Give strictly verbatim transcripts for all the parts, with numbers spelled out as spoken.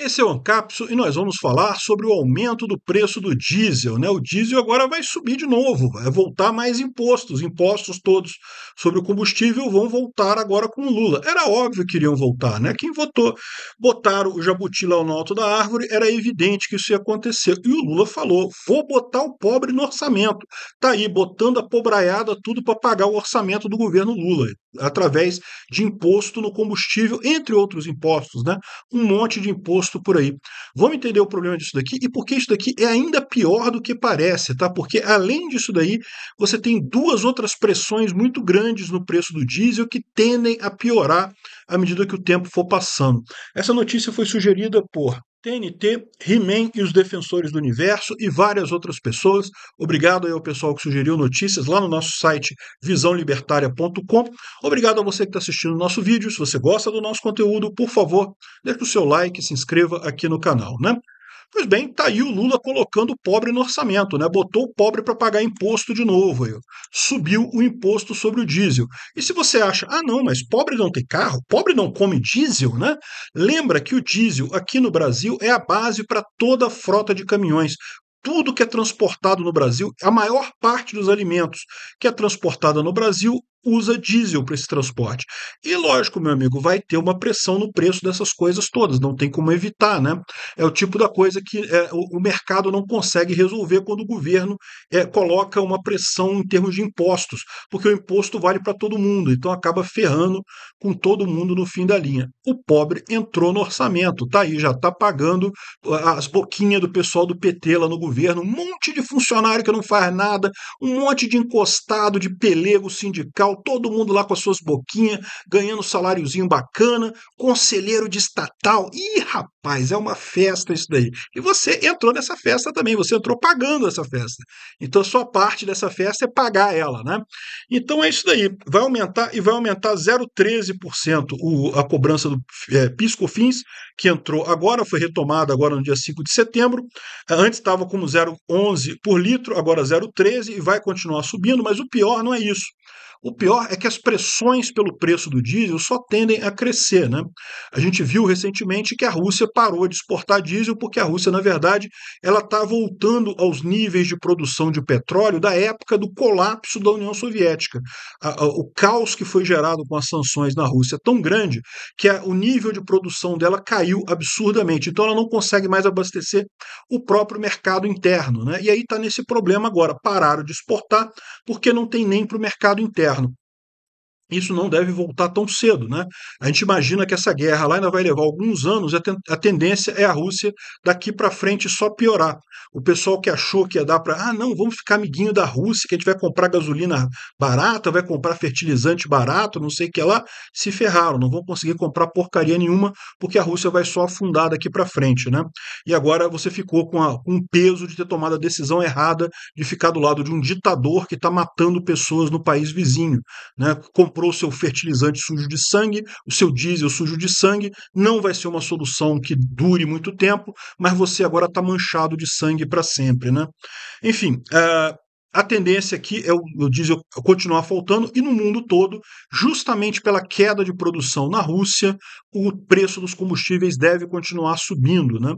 Esse é o Ancapsu e nós vamos falar sobre o aumento do preço do diesel, né? O diesel agora vai subir de novo, vai voltar mais impostos, impostos todos sobre o combustível vão voltar agora com o Lula. Era óbvio que iriam voltar, né? Quem votou, botaram o jabuti lá no alto da árvore, era evidente que isso ia acontecer. E o Lula falou, vou botar o pobre no orçamento. Tá aí, botando a pobraiada tudo para pagar o orçamento do governo Lula, através de imposto no combustível, entre outros impostos, né? Um monte de imposto por aí. Vamos entender o problema disso daqui e porque isso daqui é ainda pior do que parece, tá? Porque além disso daí, você tem duas outras pressões muito grandes no preço do diesel que tendem a piorar à medida que o tempo for passando. Essa notícia foi sugerida por T N T, He-Man e os Defensores do Universo e várias outras pessoas. Obrigado aí ao pessoal que sugeriu notícias lá no nosso site visão libertaria ponto com. Obrigado a você que está assistindo o nosso vídeo. Se você gosta do nosso conteúdo, por favor, deixe o seu like e se inscreva aqui no canal, né? Pois bem, tá aí o Lula colocando o pobre no orçamento, né? Botou o pobre para pagar imposto de novo. Aí. Subiu o imposto sobre o diesel. E se você acha, ah não, mas pobre não tem carro, pobre não come diesel, né? Lembra que o diesel aqui no Brasil é a base para toda a frota de caminhões. Tudo que é transportado no Brasil, a maior parte dos alimentos que é transportada no Brasil usa diesel para esse transporte. E lógico, meu amigo, vai ter uma pressão no preço dessas coisas todas, não tem como evitar, né? É o tipo da coisa que é, o, o mercado não consegue resolver quando o governo é, coloca uma pressão em termos de impostos, porque o imposto vale para todo mundo, então acaba ferrando com todo mundo no fim da linha. O pobre entrou no orçamento, tá aí, já tá pagando as boquinhas do pessoal do P T lá no governo, um monte de funcionário que não faz nada, um monte de encostado, de pelego sindical, todo mundo lá com as suas boquinhas, ganhando um saláriozinho bacana, conselheiro de estatal. Ih, rapaz, é uma festa isso daí. E você entrou nessa festa também, você entrou pagando essa festa. Então a sua parte dessa festa é pagar ela, né? Então é isso daí. Vai aumentar e vai aumentar zero vírgula treze por cento o, a cobrança do é, Pisco Fins, que entrou agora, foi retomada agora no dia cinco de setembro. Antes estava como zero vírgula onze por litro, agora zero vírgula treze e vai continuar subindo, mas o pior não é isso. O pior é que as pressões pelo preço do diesel só tendem a crescer, né? A gente viu recentemente que a Rússia parou de exportar diesel porque a Rússia, na verdade, ela está voltando aos níveis de produção de petróleo da época do colapso da União Soviética. A, a, o caos que foi gerado com as sanções na Rússia é tão grande que a, o nível de produção dela caiu absurdamente. Então ela não consegue mais abastecer o próprio mercado interno, né? E aí está nesse problema agora. Pararam de exportar porque não tem nem para o mercado interno. Isso não deve voltar tão cedo, né? A gente imagina que essa guerra lá ainda vai levar alguns anos, e a tendência é a Rússia daqui para frente só piorar. O pessoal que achou que ia dar para, ah, não, vamos ficar amiguinho da Rússia, que a gente vai comprar gasolina barata, vai comprar fertilizante barato, não sei o que lá, se ferraram, não vão conseguir comprar porcaria nenhuma, porque a Rússia vai só afundar daqui para frente, né? E agora você ficou com a, um peso de ter tomado a decisão errada de ficar do lado de um ditador que está matando pessoas no país vizinho, né? Com o seu fertilizante sujo de sangue, o seu diesel sujo de sangue, não vai ser uma solução que dure muito tempo, mas você agora está manchado de sangue para sempre, né? Enfim, uh, a tendência aqui é o, o diesel continuar faltando e no mundo todo, justamente pela queda de produção na Rússia, o preço dos combustíveis deve continuar subindo, né?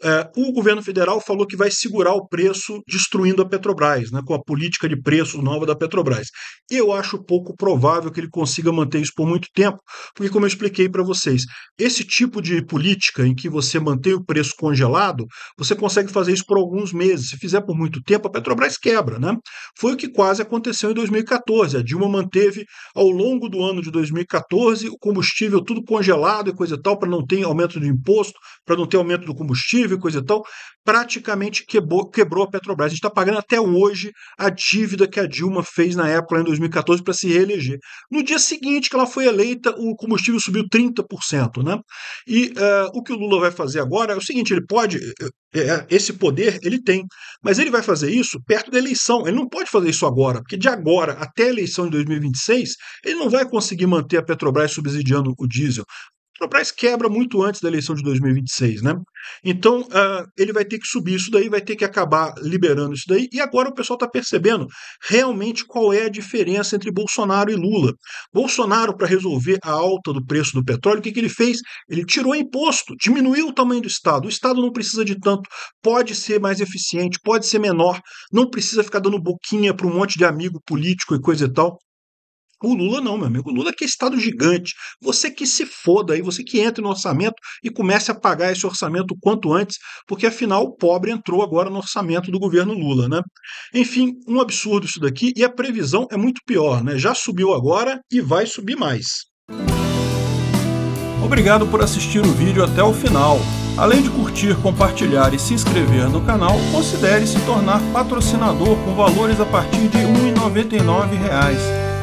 Uh, o governo federal falou que vai segurar o preço destruindo a Petrobras, né, com a política de preços nova da Petrobras. Eu acho pouco provável que ele consiga manter isso por muito tempo, porque como eu expliquei para vocês, esse tipo de política em que você mantém o preço congelado, você consegue fazer isso por alguns meses. Se fizer por muito tempo, a Petrobras quebra, né? Foi o que quase aconteceu em dois mil e quatorze. A Dilma manteve ao longo do ano de dois mil e quatorze o combustível tudo congelado, e coisa e tal, para não ter aumento do imposto, para não ter aumento do combustível e coisa e tal, praticamente quebrou, quebrou a Petrobras. A gente está pagando até hoje a dívida que a Dilma fez na época, lá em dois mil e quatorze, para se reeleger. No dia seguinte que ela foi eleita, o combustível subiu trinta por cento, né? E uh, o que o Lula vai fazer agora é o seguinte, ele pode... Esse poder ele tem, mas ele vai fazer isso perto da eleição, ele não pode fazer isso agora, porque de agora até a eleição de dois mil e vinte e seis, ele não vai conseguir manter a Petrobras subsidiando o diesel. Petrobras quebra muito antes da eleição de dois mil e vinte e seis, né? Então, uh, ele vai ter que subir isso daí, vai ter que acabar liberando isso daí, e agora o pessoal está percebendo realmente qual é a diferença entre Bolsonaro e Lula. Bolsonaro, para resolver a alta do preço do petróleo, o que, que ele fez? Ele tirou imposto, diminuiu o tamanho do Estado. O Estado não precisa de tanto, pode ser mais eficiente, pode ser menor, não precisa ficar dando boquinha para um monte de amigo político e coisa e tal. O Lula não, meu amigo. O Lula que é Estado gigante. Você que se foda aí, você que entra no orçamento e comece a pagar esse orçamento o quanto antes, porque afinal o pobre entrou agora no orçamento do governo Lula, né? Enfim, um absurdo isso daqui, e a previsão é muito pior, né? Já subiu agora e vai subir mais. Obrigado por assistir o vídeo até o final. Além de curtir, compartilhar e se inscrever no canal, considere se tornar patrocinador com valores a partir de um real e noventa e nove centavos.